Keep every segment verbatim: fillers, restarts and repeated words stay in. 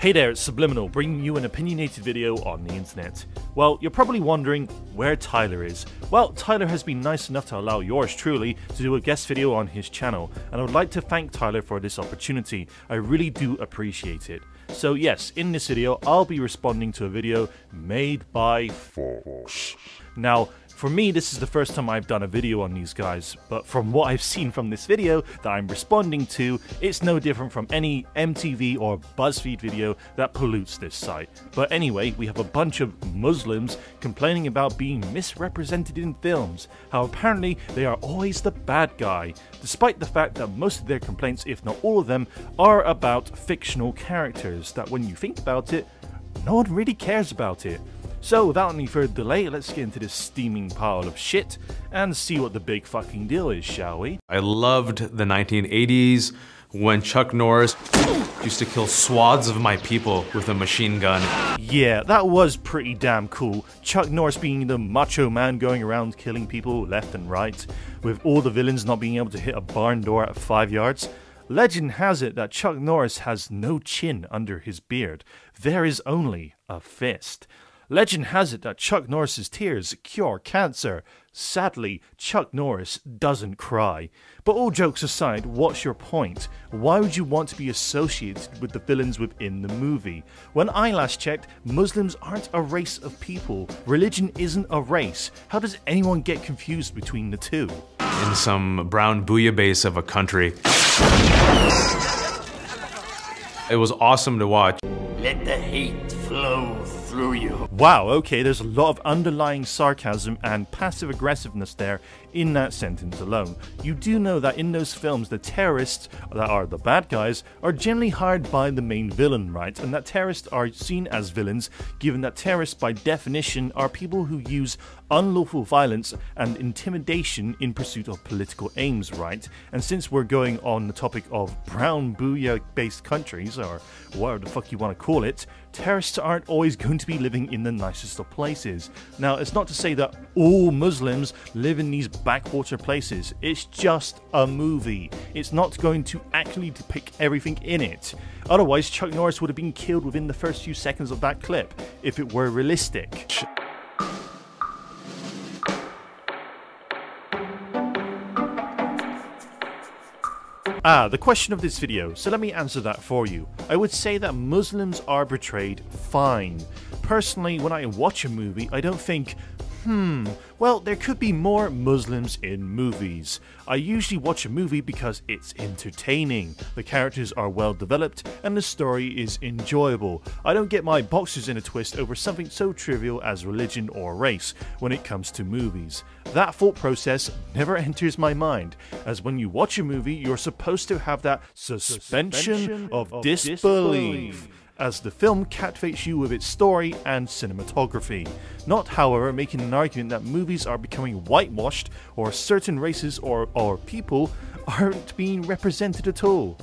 Hey there, it's Subliminal, bringing you an opinionated video on the internet. Well, you're probably wondering where Tyler is. Well, Tyler has been nice enough to allow yours truly to do a guest video on his channel, and I would like to thank Tyler for this opportunity. I really do appreciate it. So yes, in this video, I'll be responding to a video made by Force. Now, for me, this is the first time I've done a video on these guys, but from what I've seen from this video that I'm responding to, it's no different from any M T V or BuzzFeed video that pollutes this site. But anyway, we have a bunch of Muslims complaining about being misrepresented in films, how apparently they are always the bad guy, despite the fact that most of their complaints, if not all of them, are about fictional characters that when you think about it, no one really cares about it. So without any further delay, let's get into this steaming pile of shit and see what the big fucking deal is, shall we? I loved the nineteen eighties when Chuck Norris used to kill swaths of my people with a machine gun. Yeah, that was pretty damn cool. Chuck Norris being the macho man going around killing people left and right, with all the villains not being able to hit a barn door at five yards. Legend has it that Chuck Norris has no chin under his beard. There is only a fist. Legend has it that Chuck Norris's tears cure cancer. Sadly, Chuck Norris doesn't cry. But all jokes aside, what's your point? Why would you want to be associated with the villains within the movie? When I last checked, Muslims aren't a race of people. Religion isn't a race. How does anyone get confused between the two? In some brown bouillabaisse of a country. It was awesome to watch. Let the hate flow through you. Wow, okay, there's a lot of underlying sarcasm and passive aggressiveness there in that sentence alone. You do know that in those films, the terrorists that are the bad guys are generally hired by the main villain, right? And that terrorists are seen as villains, given that terrorists by definition are people who use unlawful violence and intimidation in pursuit of political aims, right? And since we're going on the topic of brown bouillabaisse countries, or whatever the fuck you want to call Call it, terrorists aren't always going to be living in the nicest of places. Now, it's not to say that all Muslims live in these backwater places. It's just a movie. It's not going to actually depict everything in it. Otherwise, Chuck Norris would have been killed within the first few seconds of that clip, if it were realistic. Ah, the question of this video, so let me answer that for you. I would say that Muslims are portrayed fine. Personally, when I watch a movie, I don't think, hmm, well, there could be more Muslims in movies. I usually watch a movie because it's entertaining, the characters are well developed, and the story is enjoyable. I don't get my boxers in a twist over something so trivial as religion or race when it comes to movies. That thought process never enters my mind, as when you watch a movie, you're supposed to have that suspension, suspension of, of disbelief, disbelief, as the film captivates you with its story and cinematography. Not, however, making an argument that movies are becoming whitewashed or certain races or, or people aren't being represented at all.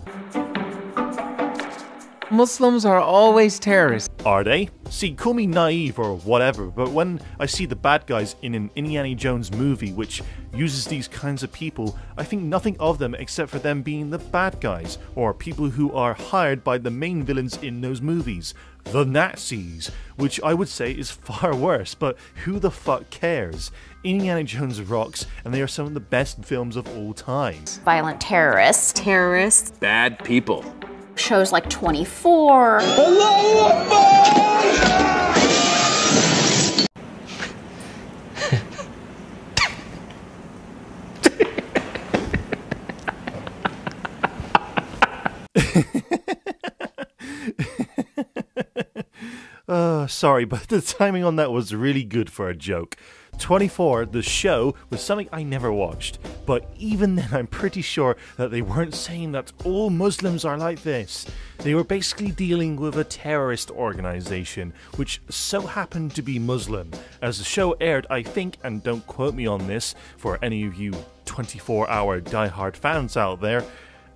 Muslims are always terrorists. Are they? See, call me naive or whatever, but when I see the bad guys in an Indiana Jones movie which uses these kinds of people, I think nothing of them except for them being the bad guys, or people who are hired by the main villains in those movies, the Nazis, which I would say is far worse, but who the fuck cares? Indiana Jones rocks, and they are some of the best films of all time. Violent terrorists. Terrorists. Bad people. Shows like twenty-four. uh, sorry, but the timing on that was really good for a joke. twenty-four, the show, was something I never watched, but even then I'm pretty sure that they weren't saying that all Muslims are like this. They were basically dealing with a terrorist organization, which so happened to be Muslim. As the show aired, I think, and don't quote me on this for any of you twenty-four hour diehard fans out there,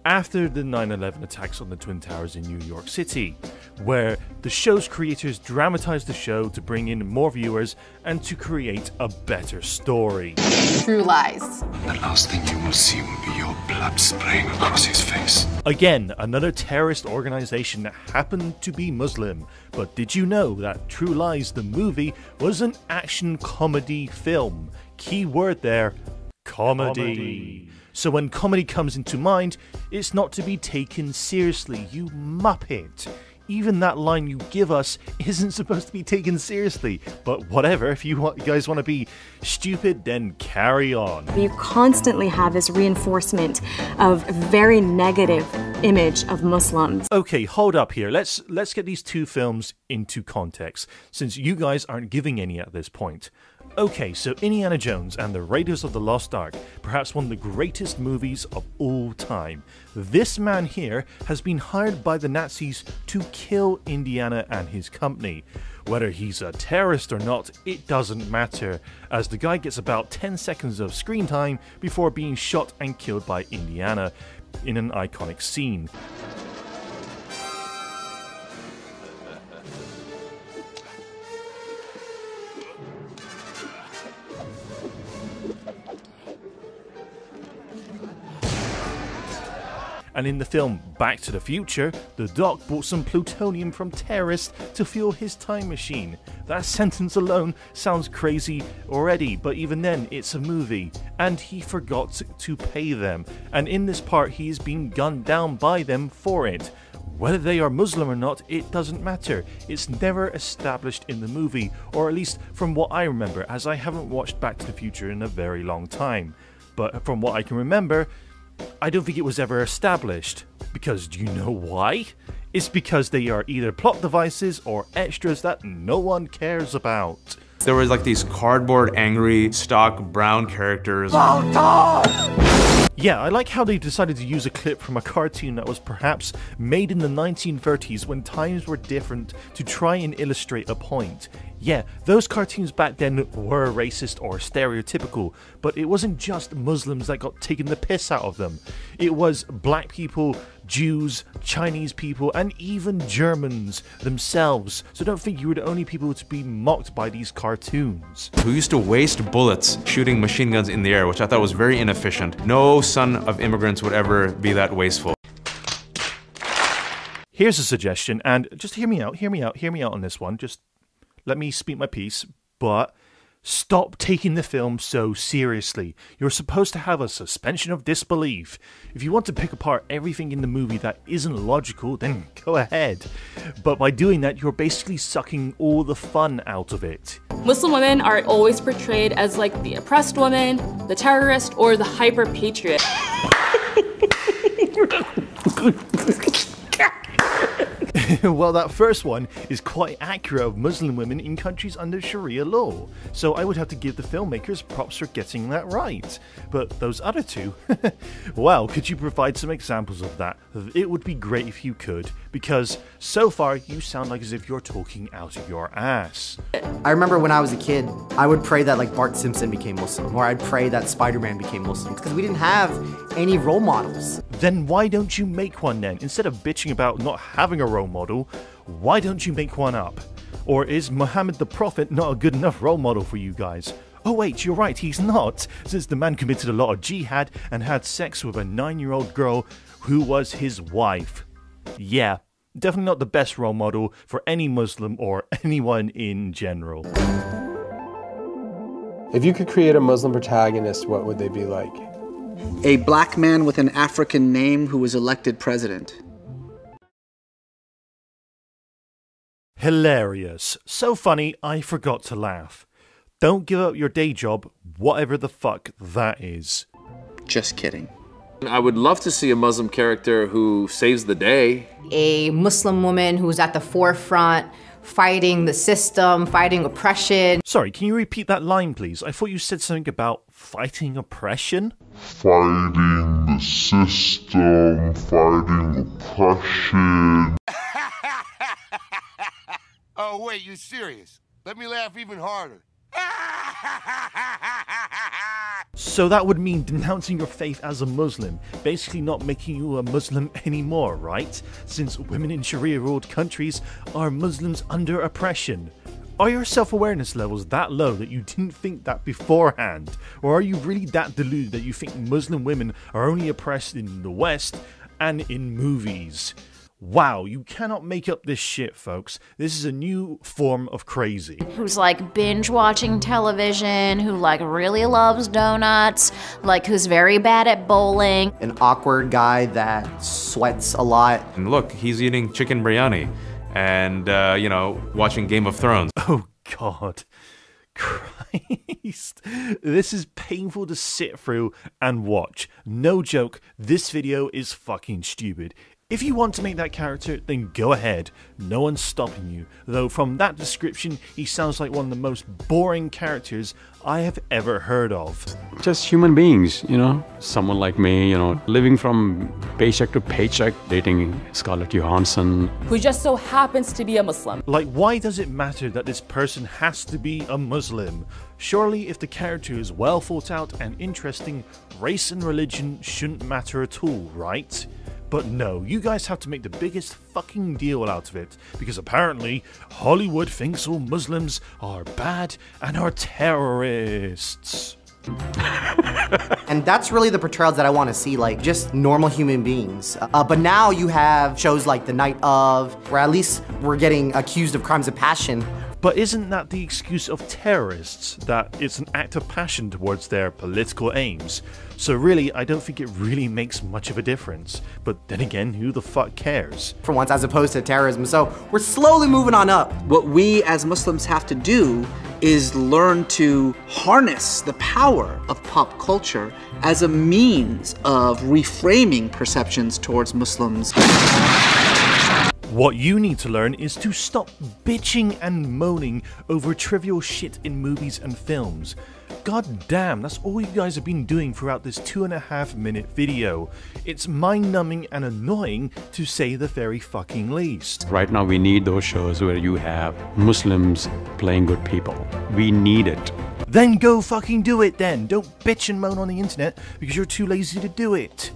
after the nine eleven attacks on the Twin Towers in New York City, where the show's creators dramatized the show to bring in more viewers and to create a better story. True lies. The last thing you will see will be your blood spraying across his face. Again, another terrorist organization that happened to be Muslim. But did you know that True Lies the movie was an action comedy film? Key word there, comedy. comedy. So when comedy comes into mind, it's not to be taken seriously, you muppet. Even that line you give us isn't supposed to be taken seriously. But whatever, if you, want, you guys want to be stupid, then carry on. You constantly have this reinforcement of very negative image of Muslims. Okay, hold up here. Let's, let's get these two films into context, since you guys aren't giving any at this point. Okay, so Indiana Jones and the Raiders of the Lost Ark, perhaps one of the greatest movies of all time. This man here has been hired by the Nazis to kill Indiana and his company. Whether he's a terrorist or not, it doesn't matter, as the guy gets about ten seconds of screen time before being shot and killed by Indiana in an iconic scene. And in the film Back to the Future, the Doc bought some plutonium from terrorists to fuel his time machine. That sentence alone sounds crazy already, but even then, it's a movie. And he forgot to pay them. And in this part, he is being gunned down by them for it. Whether they are Muslim or not, it doesn't matter. It's never established in the movie, or at least from what I remember, as I haven't watched Back to the Future in a very long time. But from what I can remember, I don't think it was ever established, because do you know why? It's because they are either plot devices or extras that no one cares about. There was like these cardboard, angry, stock brown characters. Yeah, I like how they decided to use a clip from a cartoon that was perhaps made in the nineteen thirties when times were different to try and illustrate a point. Yeah, those cartoons back then were racist or stereotypical, but it wasn't just Muslims that got taken the piss out of them. It was black people, Jews, Chinese people, and even Germans themselves, so don't think you were the only people to be mocked by these cartoons. Who used to waste bullets shooting machine guns in the air, which I thought was very inefficient. No son of immigrants would ever be that wasteful. Here's a suggestion, and just hear me out, hear me out, hear me out on this one, just let me speak my piece, but stop taking the film so seriously. You're supposed to have a suspension of disbelief. If you want to pick apart everything in the movie that isn't logical, then go ahead. But by doing that, you're basically sucking all the fun out of it. Muslim women are always portrayed as like the oppressed woman, the terrorist, or the hyper-patriot. Well, that first one is quite accurate of Muslim women in countries under Sharia law, so I would have to give the filmmakers props for getting that right. But those other two? Well, could you provide some examples of that? It would be great if you could, because so far you sound like as if you're talking out of your ass. I remember when I was a kid, I would pray that like Bart Simpson became Muslim, or I'd pray that Spider-Man became Muslim, because we didn't have any role models. Then why don't you make one then? Instead of bitching about not having a role model, Model, why don't you make one up? Or is Muhammad the Prophet not a good enough role model for you guys? Oh wait, you're right, he's not, since the man committed a lot of jihad and had sex with a nine-year-old girl who was his wife. Yeah, definitely not the best role model for any Muslim or anyone in general. If you could create a Muslim protagonist, what would they be like? A black man with an African name who was elected president. Hilarious. So funny, I forgot to laugh. Don't give up your day job, whatever the fuck that is. Just kidding. I would love to see a Muslim character who saves the day. A Muslim woman who's at the forefront, fighting the system, fighting oppression. Sorry, can you repeat that line, please? I thought you said something about fighting oppression? Fighting the system, fighting oppression. Oh wait, you serious? Let me laugh even harder. Ah! So that would mean denouncing your faith as a Muslim, basically not making you a Muslim anymore, right? Since women in Sharia-ruled countries are Muslims under oppression. Are your self-awareness levels that low that you didn't think that beforehand? Or are you really that deluded that you think Muslim women are only oppressed in the West and in movies? Wow, you cannot make up this shit, folks. This is a new form of crazy. Who's like binge watching television, who like really loves donuts, like who's very bad at bowling. An awkward guy that sweats a lot. And look, he's eating chicken biryani and, uh, you know, watching Game of Thrones. Oh, God. Christ. This is painful to sit through and watch. No joke, this video is fucking stupid. If you want to make that character, then go ahead, no one's stopping you, though from that description, he sounds like one of the most boring characters I have ever heard of. Just human beings, you know, someone like me, you know, living from paycheck to paycheck, dating Scarlett Johansson. Who just so happens to be a Muslim. Like, why does it matter that this person has to be a Muslim? Surely, if the character is well thought out and interesting, race and religion shouldn't matter at all, right? But no, you guys have to make the biggest fucking deal out of it, because apparently Hollywood thinks all Muslims are bad and are terrorists. And that's really the portrayals that I want to see, like just normal human beings. Uh, but now you have shows like The Night Of, where at least we're getting accused of crimes of passion. But isn't that the excuse of terrorists, that it's an act of passion towards their political aims? So really, I don't think it really makes much of a difference. But then again, who the fuck cares? For once, as opposed to terrorism, so we're slowly moving on up. What we as Muslims have to do is learn to harness the power of pop culture as a means of reframing perceptions towards Muslims. What you need to learn is to stop bitching and moaning over trivial shit in movies and films. God damn, that's all you guys have been doing throughout this two and a half minute video. It's mind-numbing and annoying, to say the very fucking least. Right now we need those shows where you have Muslims playing good people. We need it. Then go fucking do it then. Don't bitch and moan on the internet because you're too lazy to do it.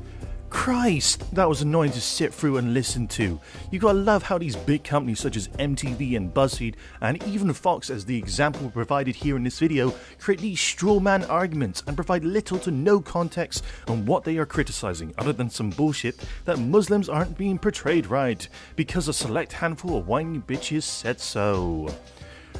Christ, that was annoying to sit through and listen to. You gotta love how these big companies such as M T V and BuzzFeed, and even Fox as the example provided here in this video, create these straw man arguments and provide little to no context on what they are criticizing, other than some bullshit that Muslims aren't being portrayed right, because a select handful of whiny bitches said so.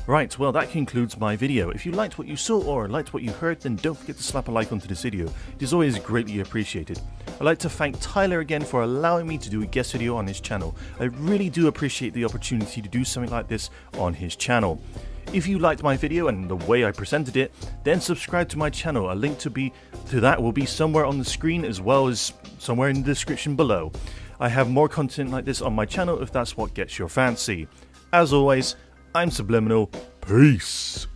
Right, well that concludes my video. If you liked what you saw or liked what you heard, then don't forget to slap a like onto this video. It is always greatly appreciated. I'd like to thank Tyler again for allowing me to do a guest video on his channel. I really do appreciate the opportunity to do something like this on his channel. If you liked my video and the way I presented it, then subscribe to my channel. A link to be to that will be somewhere on the screen as well as somewhere in the description below. I have more content like this on my channel if that's what gets your fancy. As always, I'm Subliminal. Peace.